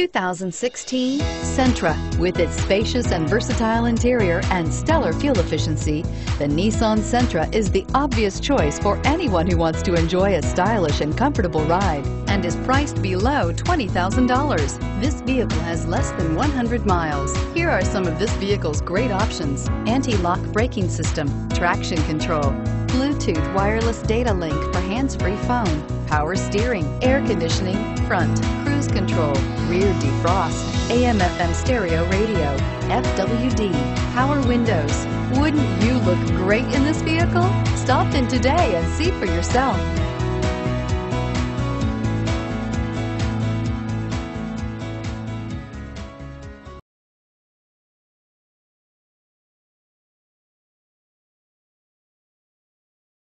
2016 Sentra. With its spacious and versatile interior and stellar fuel efficiency, the Nissan Sentra is the obvious choice for anyone who wants to enjoy a stylish and comfortable ride, and is priced below $20,000. This vehicle has less than 100 miles. Here are some of this vehicle's great options: anti-lock braking system, traction control, Bluetooth wireless data link for hands-free phone, power steering, air conditioning, front cruise control, rear defrost, AM/FM stereo radio, FWD, power windows. Wouldn't you look great in this vehicle? Stop in today and see for yourself.